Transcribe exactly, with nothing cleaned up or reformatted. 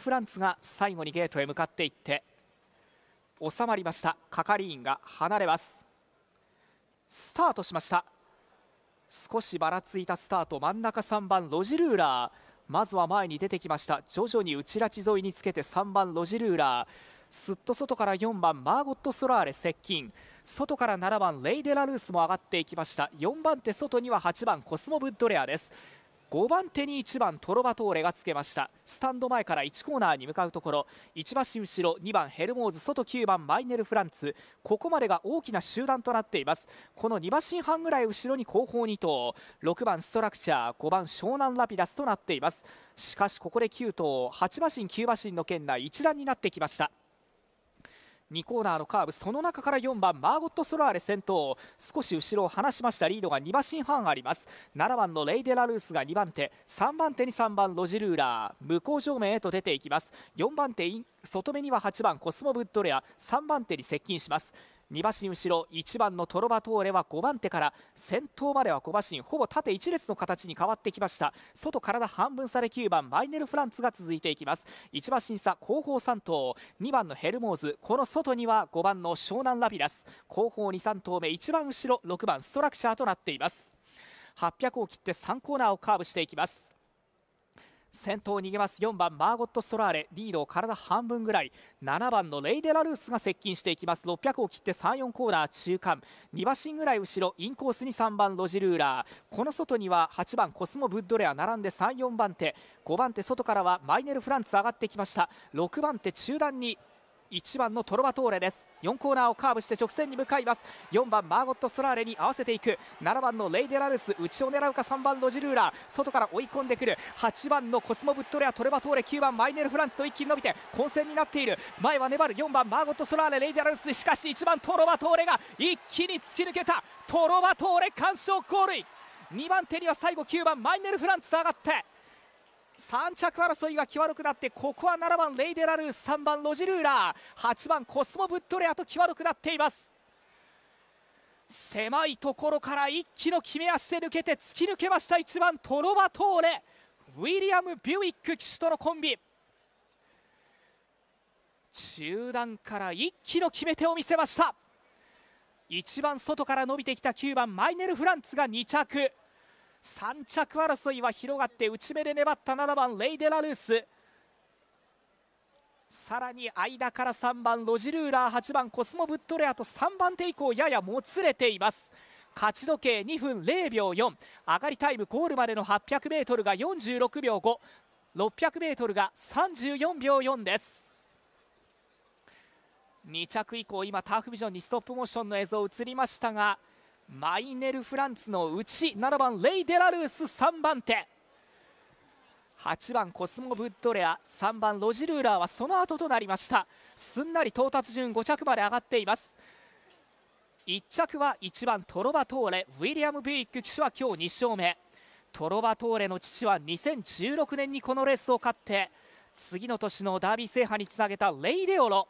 フランツが最後にゲートへ向かっていって収まりました。係員が離れます。スタートしました。少しばらついたスタート。真ん中さんばんロジルーラー、まずは前に出てきました。徐々に内ラチ沿いにつけてさんばんロジルーラー、すっと外からよんばんマーゴット・ソラーレ接近。外からななばんレイデラルースも上がっていきました。よんばん手外にははちばんコスモ・ブッドレアです。ごばん手にいちばんトロバトーレがつけました。スタンド前からいちコーナーに向かうところ、いちばし後ろにばんヘルモーズ、外きゅうばんマイネルフランツ、ここまでが大きな集団となっています。このにばしはんぐらい後ろに後方に頭、ろくばんストラクチャー、ごばん湘南ラピダスとなっています。しかしここできゅう頭、はちばしんきゅうばしんの圏内一段になってきました。にコーナーのカーブ、その中からよんばんマーゴット・ソラーレ先頭、少し後ろを離しました。リードがにばしはんあります。ななばんのレイデラルースがにばんて、さんばんてにさんばんロジルーラー、向こう正面へと出ていきます。よんばんて外目にははちばんコスモ・ブッドレア、さんばんてに接近します。にばしん後ろいちばんのトロバトーレはごばんてから先頭まではごばしん、ほぼ縦一列の形に変わってきました。外体半分差できゅうばんマイネルフランツが続いていきます。いちばしん差後方さん頭、にばんのヘルモーズ、この外にはごばんの湘南ラピダス、後方にさん頭目、いちばん後ろろくばんストラクチャーとなっています。はっぴゃくを切ってさんコーナーをカーブしていきます。先頭を逃げますよんばんマーゴット・ソラーレ、リードを体半分ぐらい、ななばんのレイデラルースが接近していきます。ろっぴゃくを切ってさん、よんコーナー中間、にばしんぐらい後ろインコースにさんばんロジルーラー、この外にははちばんコスモ・ブッドレア並んでさん、よんばんて、ごばんて外からはマイネル・フランツ上がってきました。ろくばんて中段にいちばんのトロバトーレです。よんコーナーをカーブして直線に向かいます。よんばんマーゴット・ソラーレに合わせていく。ななばんのレイデラルス、内を狙うかさんばんロジルーラー、外から追い込んでくるはちばんのコスモ・ブッドレア、トロバトーレきゅうばんマイネル・フランツと一気に伸びて混戦になっている。前は粘るよんばんマーゴット・ソラーレ、レイデラルス、しかしいちばんトロバトーレが一気に突き抜けた。トロバトーレ完勝ゴールイン。にばんてには最後きゅうばんマイネル・フランツ上がってさん着争いが際どくなって、ここはななばんレイデラルース、さんばんロジルーラー、はちばんコスモ・ブッドレアと際どくなっています。狭いところから一気の決め足で抜けて突き抜けました。いちばんトロバトーレ、ウィリアム・ビュイック騎手とのコンビ、中段から一気の決め手を見せました。一番外から伸びてきたきゅうばんマイネル・フランツがに着、さん着争いは広がって、内目で粘ったななばんレイデラルース、さらに間からさんばんロジルーラー、はちばんコスモ・ブッドレアとさんばんて以降ややもつれています。勝ち時計にふんれいびょうよん、上がりタイムゴールまでの はっぴゃくメートル がよんじゅうろくびょうご、ろっぴゃくメートル がさんじゅうよんびょうよんです。に着以降、今ターフビジョンにストップモーションの映像映りましたが、マイネル・フランツのうちななばんレイデラルース、さんばんて、はちばんコスモ・ブッドレア、さんばんロジルーラーはその後となりました。すんなり到達順ご着まで上がっています。いち着はいちばんトロバトーレ、ウィリアム・ビュイック騎手は今日にしょうめ、トロバトーレの父はにせんじゅうろくねんにこのレースを勝って次の年のダービー制覇につなげたレイデオロ。